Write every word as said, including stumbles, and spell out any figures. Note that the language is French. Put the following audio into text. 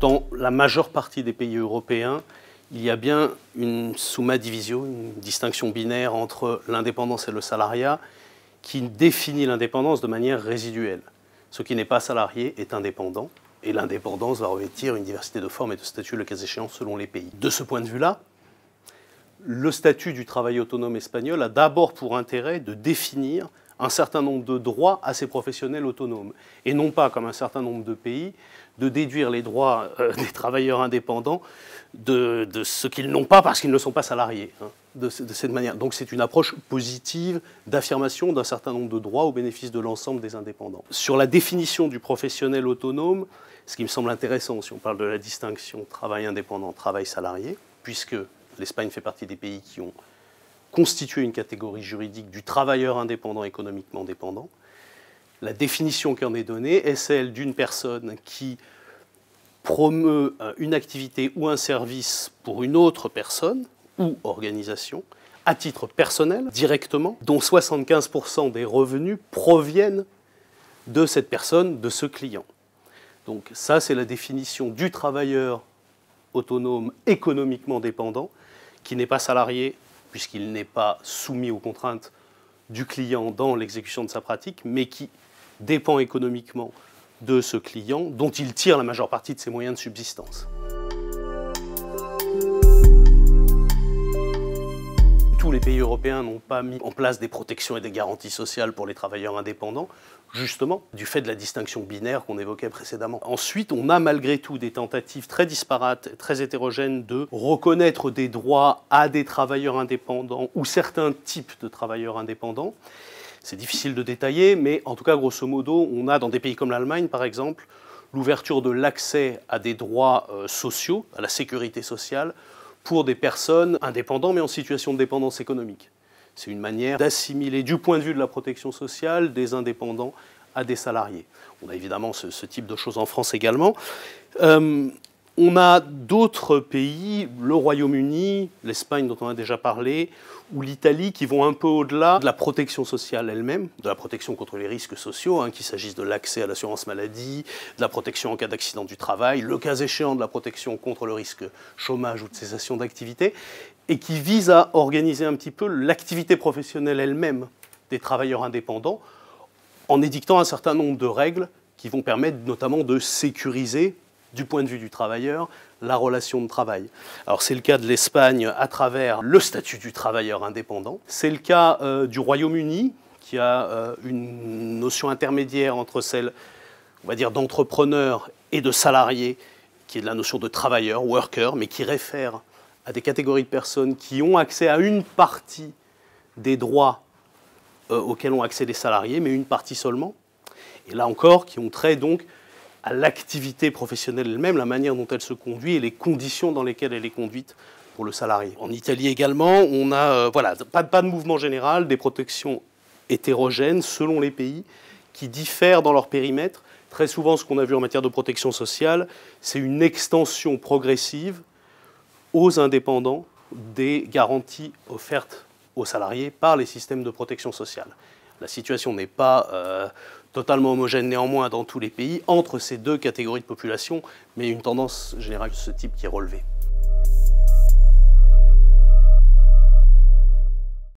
dans la majeure partie des pays européens, il y a bien une summa divisio, une distinction binaire entre l'indépendance et le salariat, qui définit l'indépendance de manière résiduelle. Ce qui n'est pas salarié est indépendant, et l'indépendance va revêtir une diversité de formes et de statuts, le cas échéant, selon les pays. De ce point de vue-là, le statut du travail autonome espagnol a d'abord pour intérêt de définir un certain nombre de droits à ces professionnels autonomes, et non pas, comme un certain nombre de pays, de déduire les droits euh, des travailleurs indépendants de, de ce qu'ils n'ont pas parce qu'ils ne sont pas salariés, hein, de, de cette manière. Donc c'est une approche positive d'affirmation d'un certain nombre de droits au bénéfice de l'ensemble des indépendants. Sur la définition du professionnel autonome, ce qui me semble intéressant, si on parle de la distinction travail indépendant, travail salarié, puisque l'Espagne fait partie des pays qui ont constituer une catégorie juridique du travailleur indépendant économiquement dépendant. La définition qui en est donnée est celle d'une personne qui promeut une activité ou un service pour une autre personne ou organisation, à titre personnel, directement, dont soixante-quinze pour cent des revenus proviennent de cette personne, de ce client. Donc ça, c'est la définition du travailleur autonome économiquement dépendant, qui n'est pas salarié, puisqu'il n'est pas soumis aux contraintes du client dans l'exécution de sa pratique, mais qui dépend économiquement de ce client, dont il tire la majeure partie de ses moyens de subsistance. Tous les pays européens n'ont pas mis en place des protections et des garanties sociales pour les travailleurs indépendants, justement du fait de la distinction binaire qu'on évoquait précédemment. Ensuite, on a malgré tout des tentatives très disparates, très hétérogènes de reconnaître des droits à des travailleurs indépendants ou certains types de travailleurs indépendants. C'est difficile de détailler, mais en tout cas, grosso modo, on a dans des pays comme l'Allemagne, par exemple, l'ouverture de l'accès à des droits euh, sociaux, à la sécurité sociale, pour des personnes indépendantes mais en situation de dépendance économique. C'est une manière d'assimiler du point de vue de la protection sociale des indépendants à des salariés. On a évidemment ce, ce type de choses en France également. Euh, on a d'autres pays, le Royaume-Uni, l'Espagne dont on a déjà parlé, ou l'Italie, qui vont un peu au-delà de la protection sociale elle-même, de la protection contre les risques sociaux, hein, qu'il s'agisse de l'accès à l'assurance maladie, de la protection en cas d'accident du travail, le cas échéant de la protection contre le risque chômage ou de cessation d'activité, et qui vise à organiser un petit peu l'activité professionnelle elle-même des travailleurs indépendants en édictant un certain nombre de règles qui vont permettre notamment de sécuriser du point de vue du travailleur, la relation de travail. Alors c'est le cas de l'Espagne à travers le statut du travailleur indépendant. C'est le cas euh, du Royaume-Uni, qui a euh, une notion intermédiaire entre celle, on va dire, d'entrepreneur et de salarié, qui est la notion de travailleur, worker, mais qui réfère à des catégories de personnes qui ont accès à une partie des droits euh, auxquels ont accès les salariés, mais une partie seulement. Et là encore, qui ont trait donc à l'activité professionnelle elle-même, la manière dont elle se conduit et les conditions dans lesquelles elle est conduite pour le salarié. En Italie également, on n'a euh, voilà, pas, pas de mouvement général, des protections hétérogènes selon les pays qui diffèrent dans leur périmètre. Très souvent, ce qu'on a vu en matière de protection sociale, c'est une extension progressive aux indépendants des garanties offertes aux salariés par les systèmes de protection sociale. La situation n'est pas euh, totalement homogène néanmoins dans tous les pays entre ces deux catégories de population, mais une tendance générale de ce type qui est relevée.